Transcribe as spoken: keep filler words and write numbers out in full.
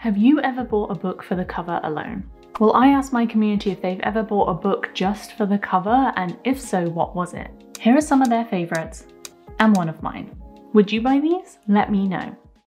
Have you ever bought a book for the cover alone? Well, I asked my community if they've ever bought a book just for the cover, and if so, what was it? Here are some of their favorites and one of mine. Would you buy these? Let me know.